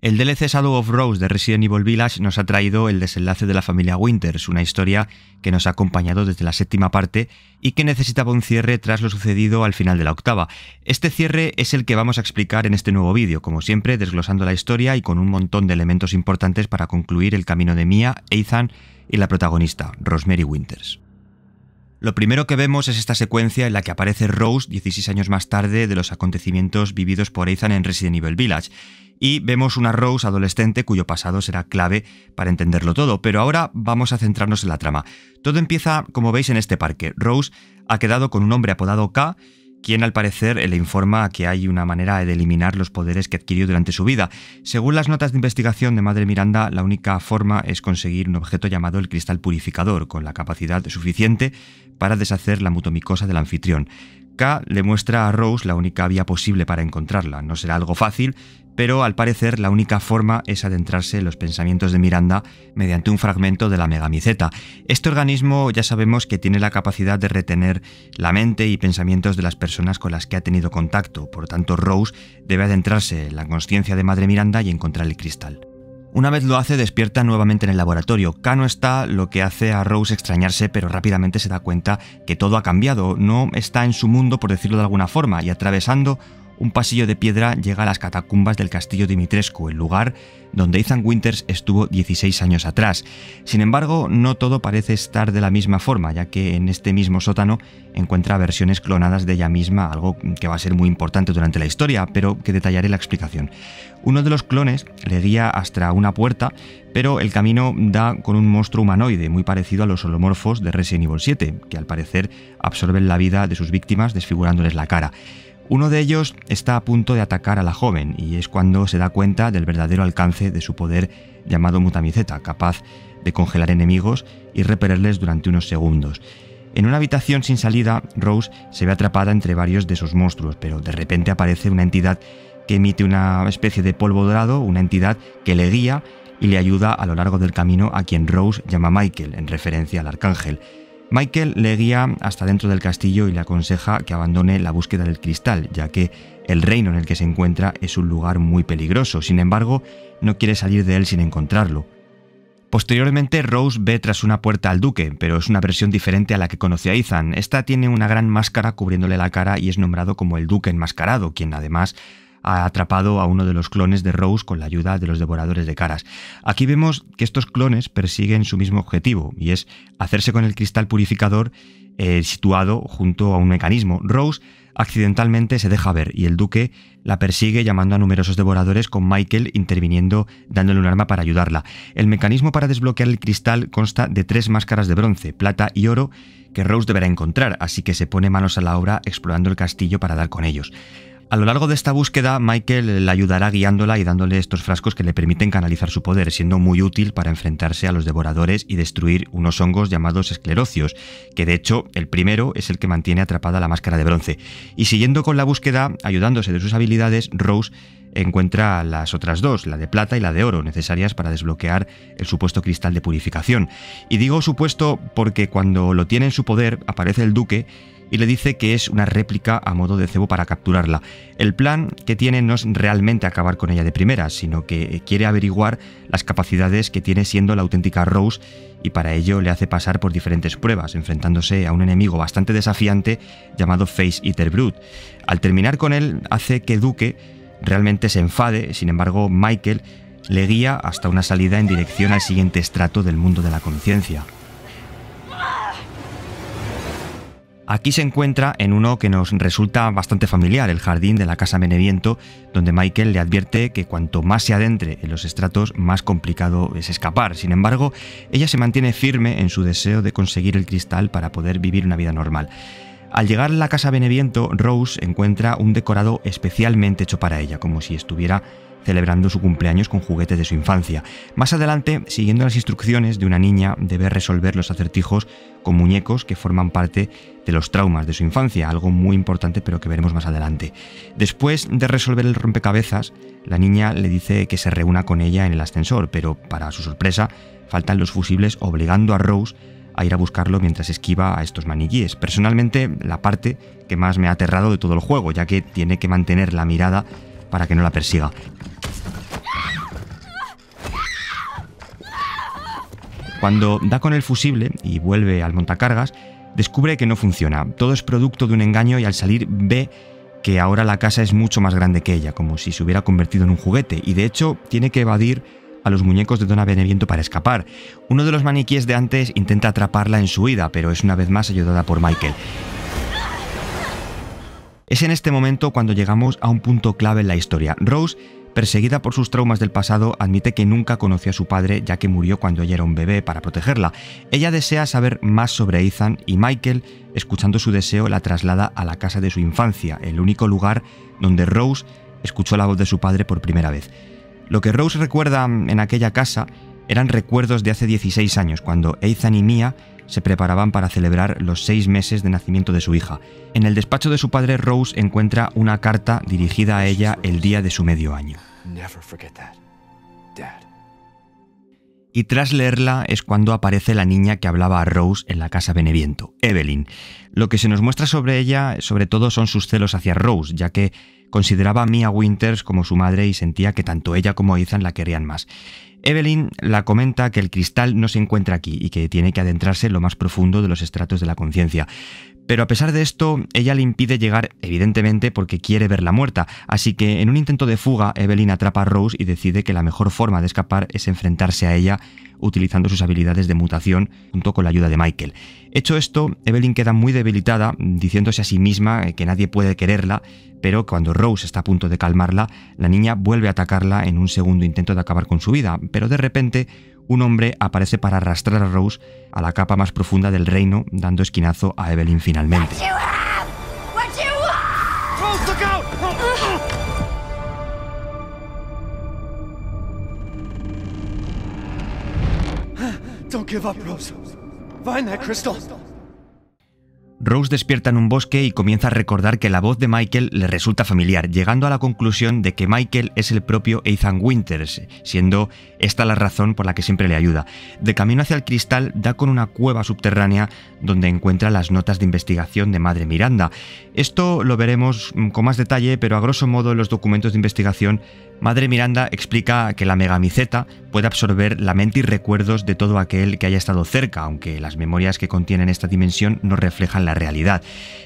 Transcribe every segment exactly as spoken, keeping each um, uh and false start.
El D L C Shadow of Rose de Resident Evil Village nos ha traído el desenlace de la familia Winters, una historia que nos ha acompañado desde la séptima parte y que necesitaba un cierre tras lo sucedido al final de la octava. Este cierre es el que vamos a explicar en este nuevo vídeo, como siempre desglosando la historia y con un montón de elementos importantes para concluir el camino de Mia, Aizan y la protagonista, Rosemary Winters. Lo primero que vemos es esta secuencia en la que aparece Rose dieciséis años más tarde de los acontecimientos vividos por Aizan en Resident Evil Village. Y vemos una Rose adolescente cuyo pasado será clave para entenderlo todo, pero ahora vamos a centrarnos en la trama. Todo empieza, como veis, en este parque. Rose ha quedado con un hombre apodado K, quien al parecer le informa que hay una manera de eliminar los poderes que adquirió durante su vida. Según las notas de investigación de Madre Miranda, la única forma es conseguir un objeto llamado el cristal purificador, con la capacidad suficiente para deshacer la mutomicosa del anfitrión. K le muestra a Rose la única vía posible para encontrarla. No será algo fácil, pero al parecer la única forma es adentrarse en los pensamientos de Miranda mediante un fragmento de la megamiceta. Este organismo ya sabemos que tiene la capacidad de retener la mente y pensamientos de las personas con las que ha tenido contacto, por tanto Rose debe adentrarse en la consciencia de Madre Miranda y encontrar el cristal. Una vez lo hace, despierta nuevamente en el laboratorio. K no está, lo que hace a Rose extrañarse, pero rápidamente se da cuenta que todo ha cambiado, no está en su mundo, por decirlo de alguna forma, y atravesando un pasillo de piedra llega a las catacumbas del Castillo Dimitrescu, el lugar donde Aizan Winters estuvo dieciséis años atrás. Sin embargo, no todo parece estar de la misma forma, ya que en este mismo sótano encuentra versiones clonadas de ella misma, algo que va a ser muy importante durante la historia, pero que detallaré la explicación. Uno de los clones le guía hasta una puerta, pero el camino da con un monstruo humanoide muy parecido a los holomorfos de Resident Evil siete, que al parecer absorben la vida de sus víctimas desfigurándoles la cara. Uno de ellos está a punto de atacar a la joven y es cuando se da cuenta del verdadero alcance de su poder llamado Mutamiceta, capaz de congelar enemigos y repelerles durante unos segundos. En una habitación sin salida, Rose se ve atrapada entre varios de esos monstruos, pero de repente aparece una entidad que emite una especie de polvo dorado, una entidad que le guía y le ayuda a lo largo del camino, a quien Rose llama Michael, en referencia al arcángel. Michael le guía hasta dentro del castillo y le aconseja que abandone la búsqueda del cristal, ya que el reino en el que se encuentra es un lugar muy peligroso. Sin embargo, no quiere salir de él sin encontrarlo. Posteriormente, Rose ve tras una puerta al duque, pero es una versión diferente a la que conoció a Aizan. Esta tiene una gran máscara cubriéndole la cara y es nombrado como el duque enmascarado, quien además ha atrapado a uno de los clones de Rose con la ayuda de los devoradores de caras. Aquí vemos que estos clones persiguen su mismo objetivo, y es hacerse con el cristal purificador eh, situado junto a un mecanismo. Rose accidentalmente se deja ver y el duque la persigue llamando a numerosos devoradores, con Michael interviniendo dándole un arma para ayudarla. El mecanismo para desbloquear el cristal consta de tres máscaras de bronce, plata y oro que Rose deberá encontrar, así que se pone manos a la obra explorando el castillo para dar con ellos. A lo largo de esta búsqueda, Michael la ayudará guiándola y dándole estos frascos que le permiten canalizar su poder, siendo muy útil para enfrentarse a los devoradores y destruir unos hongos llamados esclerocios, que de hecho el primero es el que mantiene atrapada la máscara de bronce. Y siguiendo con la búsqueda, ayudándose de sus habilidades, Rose encuentra las otras dos, la de plata y la de oro, necesarias para desbloquear el supuesto cristal de purificación. Y digo supuesto porque cuando lo tiene en su poder, aparece el duque y le dice que es una réplica a modo de cebo para capturarla. El plan que tiene no es realmente acabar con ella de primera, sino que quiere averiguar las capacidades que tiene siendo la auténtica Rose, y para ello le hace pasar por diferentes pruebas, enfrentándose a un enemigo bastante desafiante llamado Face Eater Brute. Al terminar con él, hace que Duque realmente se enfade, sin embargo Michael le guía hasta una salida en dirección al siguiente estrato del mundo de la conciencia. Aquí se encuentra en uno que nos resulta bastante familiar, el jardín de la casa Beneviento, donde Michael le advierte que cuanto más se adentre en los estratos, más complicado es escapar. Sin embargo, ella se mantiene firme en su deseo de conseguir el cristal para poder vivir una vida normal. Al llegar a la casa Beneviento, Rose encuentra un decorado especialmente hecho para ella, como si estuviera celebrando su cumpleaños con juguetes de su infancia. Más adelante, siguiendo las instrucciones de una niña, debe resolver los acertijos con muñecos que forman parte de los traumas de su infancia, algo muy importante pero que veremos más adelante. Después de resolver el rompecabezas, la niña le dice que se reúna con ella en el ascensor, pero para su sorpresa faltan los fusibles, obligando a Rose a ir a buscarlo mientras esquiva a estos maniquíes. Personalmente, la parte que más me ha aterrado de todo el juego, ya que tiene que mantener la mirada para que no la persiga. Cuando da con el fusible y vuelve al montacargas, descubre que no funciona. Todo es producto de un engaño y al salir ve que ahora la casa es mucho más grande que ella, como si se hubiera convertido en un juguete, y de hecho tiene que evadir a los muñecos de Donna Beneviento para escapar. Uno de los maniquíes de antes intenta atraparla en su huida, pero es una vez más ayudada por Michael. Es en este momento cuando llegamos a un punto clave en la historia. Rose, perseguida por sus traumas del pasado, admite que nunca conoció a su padre, ya que murió cuando ella era un bebé para protegerla. Ella desea saber más sobre Aizan y Michael, escuchando su deseo, la traslada a la casa de su infancia, el único lugar donde Rose escuchó la voz de su padre por primera vez. Lo que Rose recuerda en aquella casa eran recuerdos de hace dieciséis años, cuando Aizan y Mia se preparaban para celebrar los seis meses de nacimiento de su hija. En el despacho de su padre, Rose encuentra una carta dirigida a ella el día de su medio año. Y tras leerla es cuando aparece la niña que hablaba a Rose en la casa Beneviento, Eveline. Lo que se nos muestra sobre ella, sobre todo, son sus celos hacia Rose, ya que consideraba a Mia Winters como su madre y sentía que tanto ella como Aizan la querían más. Eveline la comenta que el cristal no se encuentra aquí y que tiene que adentrarse en lo más profundo de los estratos de la conciencia. Pero a pesar de esto, ella le impide llegar, evidentemente, porque quiere verla muerta. Así que en un intento de fuga, Eveline atrapa a Rose y decide que la mejor forma de escapar es enfrentarse a ella utilizando sus habilidades de mutación junto con la ayuda de Michael. Hecho esto, Eveline queda muy debilitada, diciéndose a sí misma que nadie puede quererla, pero cuando Rose está a punto de calmarla, la niña vuelve a atacarla en un segundo intento de acabar con su vida, pero de repente un hombre aparece para arrastrar a Rose a la capa más profunda del reino, dando esquinazo a Eveline finalmente. Rose despierta en un bosque y comienza a recordar que la voz de Michael le resulta familiar, llegando a la conclusión de que Michael es el propio Aizan Winters, siendo esta la razón por la que siempre le ayuda. De camino hacia el cristal, da con una cueva subterránea donde encuentra las notas de investigación de Madre Miranda. Esto lo veremos con más detalle, pero a grosso modo en los documentos de investigación, Madre Miranda explica que la megamiceta puede absorber la mente y recuerdos de todo aquel que haya estado cerca, aunque las memorias que contienen esta dimensión no reflejan la realidad.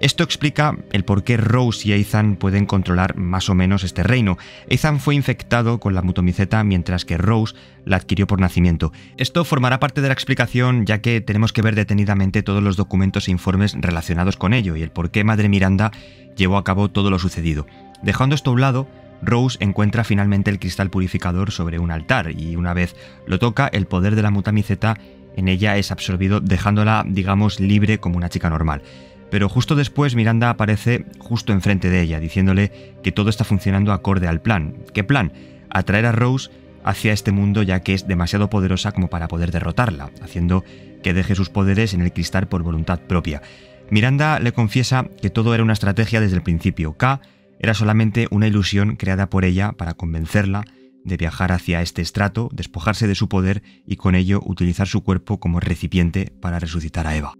Esto explica el por qué Rose y Aizan pueden controlar más o menos este reino. Aizan fue infectado con la mutomiceta, mientras que Rose la adquirió por nacimiento. Esto formará parte de la explicación, ya que tenemos que ver detenidamente todos los documentos e informes relacionados con ello y el por qué Madre Miranda llevó a cabo todo lo sucedido. Dejando esto a un lado, Rose encuentra finalmente el cristal purificador sobre un altar y una vez lo toca, el poder de la mutamiceta en ella es absorbido, dejándola, digamos, libre como una chica normal. Pero justo después Miranda aparece justo enfrente de ella, diciéndole que todo está funcionando acorde al plan. ¿Qué plan? Atraer a Rose hacia este mundo, ya que es demasiado poderosa como para poder derrotarla, haciendo que deje sus poderes en el cristal por voluntad propia. Miranda le confiesa que todo era una estrategia desde el principio. K era solamente una ilusión creada por ella para convencerla de viajar hacia este estrato, despojarse de su poder y con ello utilizar su cuerpo como recipiente para resucitar a Eva.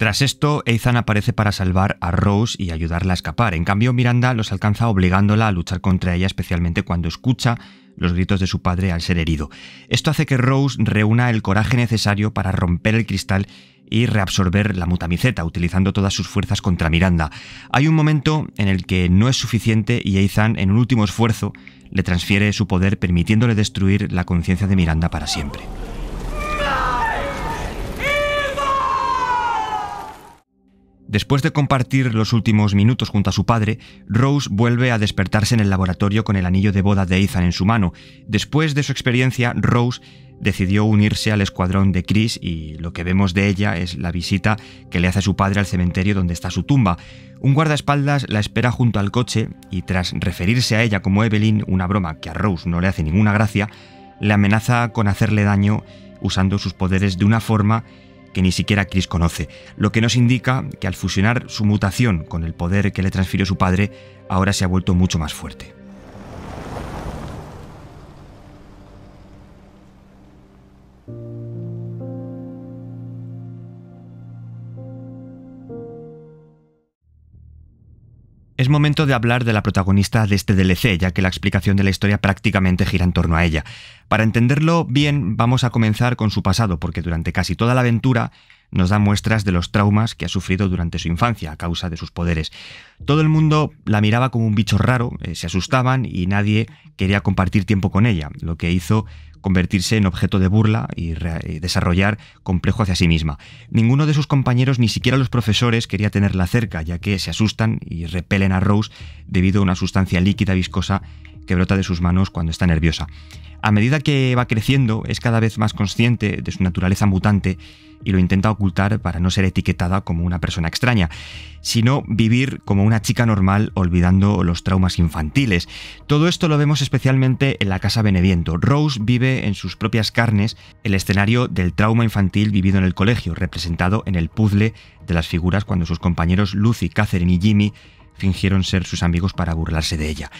Tras esto, Aizan aparece para salvar a Rose y ayudarla a escapar. En cambio, Miranda los alcanza obligándola a luchar contra ella, especialmente cuando escucha los gritos de su padre al ser herido. Esto hace que Rose reúna el coraje necesario para romper el cristal y reabsorber la mutamiceta, utilizando todas sus fuerzas contra Miranda. Hay un momento en el que no es suficiente y Aizan, en un último esfuerzo, le transfiere su poder, permitiéndole destruir la conciencia de Miranda para siempre. Después de compartir los últimos minutos junto a su padre, Rose vuelve a despertarse en el laboratorio con el anillo de boda de Aizan en su mano. Después de su experiencia, Rose decidió unirse al escuadrón de Chris y lo que vemos de ella es la visita que le hace su padre al cementerio donde está su tumba. Un guardaespaldas la espera junto al coche y tras referirse a ella como Eveline, una broma que a Rose no le hace ninguna gracia, le amenaza con hacerle daño usando sus poderes de una forma que ni siquiera Chris conoce, lo que nos indica que al fusionar su mutación con el poder que le transfirió su padre, ahora se ha vuelto mucho más fuerte. Es Es momento de hablar de la protagonista de este D L C, ya que la explicación de la historia prácticamente gira en torno a ella. Para entenderlo bien, vamos a comenzar con su pasado, porque durante casi toda la aventura nos da muestras de los traumas que ha sufrido durante su infancia a causa de sus poderes. Todo el mundo la miraba como un bicho raro, eh, se asustaban y nadie quería compartir tiempo con ella, lo que hizo convertirse en objeto de burla y desarrollar complejo hacia sí misma. Ninguno de sus compañeros, ni siquiera los profesores, quería tenerla cerca, ya que se asustan y repelen a Rose debido a una sustancia líquida viscosa que brota de sus manos cuando está nerviosa. A medida que va creciendo, es cada vez más consciente de su naturaleza mutante y lo intenta ocultar para no ser etiquetada como una persona extraña, sino vivir como una chica normal olvidando los traumas infantiles. Todo esto lo vemos especialmente en la casa Beneviento. Rose vive en sus propias carnes el escenario del trauma infantil vivido en el colegio, representado en el puzzle de las figuras cuando sus compañeros Lucy, Catherine y Jimmy fingieron ser sus amigos para burlarse de ella.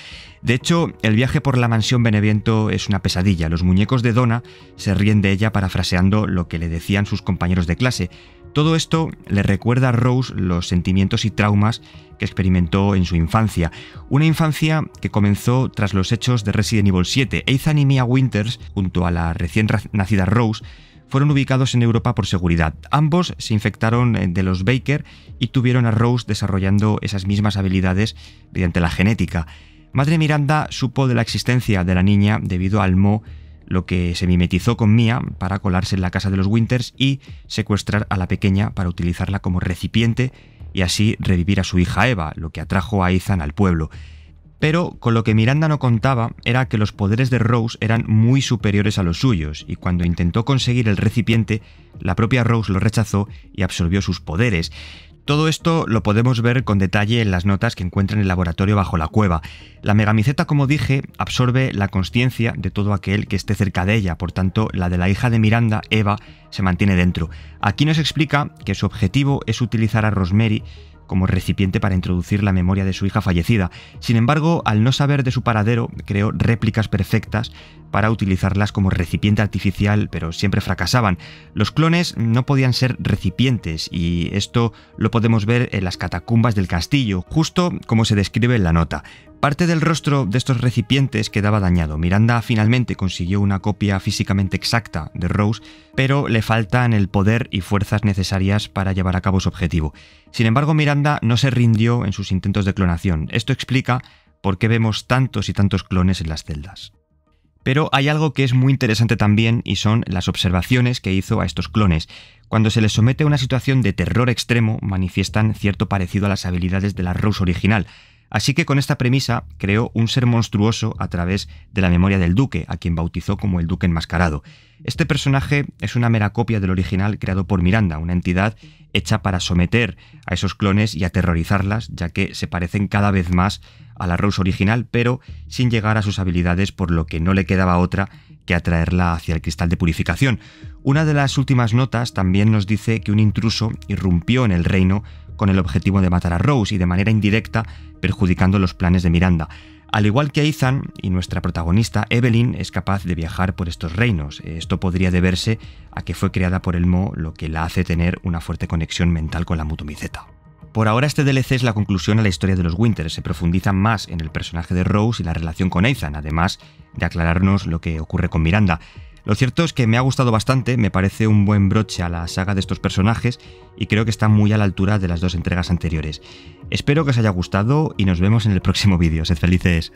De hecho, el viaje por la mansión Beneviento es una pesadilla. Los muñecos de Donna se ríen de ella parafraseando lo que le decían sus compañeros de clase. Todo esto le recuerda a Rose los sentimientos y traumas que experimentó en su infancia. Una infancia que comenzó tras los hechos de Resident Evil siete. Aizan y Mia Winters, junto a la recién nacida Rose, fueron ubicados en Europa por seguridad. Ambos se infectaron de los Baker y tuvieron a Rose desarrollando esas mismas habilidades mediante la genética. Madre Miranda supo de la existencia de la niña debido al Mo, lo que se mimetizó con Mia para colarse en la casa de los Winters y secuestrar a la pequeña para utilizarla como recipiente y así revivir a su hija Eva, lo que atrajo a Aizan al pueblo. Pero con lo que Miranda no contaba era que los poderes de Rose eran muy superiores a los suyos, y cuando intentó conseguir el recipiente, la propia Rose lo rechazó y absorbió sus poderes. Todo esto lo podemos ver con detalle en las notas que encuentra en el laboratorio bajo la cueva. La megamiceta, como dije, absorbe la consciencia de todo aquel que esté cerca de ella, por tanto, la de la hija de Miranda, Eva, se mantiene dentro. Aquí nos explica que su objetivo es utilizar a Rosemary como recipiente para introducir la memoria de su hija fallecida. Sin embargo, al no saber de su paradero, creó réplicas perfectas para utilizarlas como recipiente artificial, pero siempre fracasaban. Los clones no podían ser recipientes, y esto lo podemos ver en las catacumbas del castillo, justo como se describe en la nota. Parte del rostro de estos recipientes quedaba dañado. Miranda finalmente consiguió una copia físicamente exacta de Rose, pero le faltan el poder y fuerzas necesarias para llevar a cabo su objetivo. Sin embargo, Miranda no se rindió en sus intentos de clonación. Esto explica por qué vemos tantos y tantos clones en las celdas. Pero hay algo que es muy interesante también, y son las observaciones que hizo a estos clones. Cuando se les somete a una situación de terror extremo, manifiestan cierto parecido a las habilidades de la Rose original. Así que con esta premisa creó un ser monstruoso a través de la memoria del duque, a quien bautizó como el duque enmascarado. Este personaje es una mera copia del original creado por Miranda, una entidad hecha para someter a esos clones y aterrorizarlas, ya que se parecen cada vez más a la Rose original, pero sin llegar a sus habilidades, por lo que no le quedaba otra que atraerla hacia el cristal de purificación. Una de las últimas notas también nos dice que un intruso irrumpió en el reino con el objetivo de matar a Rose y de manera indirecta perjudicando los planes de Miranda. Al igual que Aizan y nuestra protagonista, Eveline es capaz de viajar por estos reinos. Esto podría deberse a que fue creada por el Mo, lo que la hace tener una fuerte conexión mental con la Mutamiceta. Por ahora este D L C es la conclusión a la historia de los Winters. Se profundiza más en el personaje de Rose y la relación con Aizan, además de aclararnos lo que ocurre con Miranda. Lo cierto es que me ha gustado bastante, me parece un buen broche a la saga de estos personajes y creo que está muy a la altura de las dos entregas anteriores. Espero que os haya gustado y nos vemos en el próximo vídeo. Sed felices.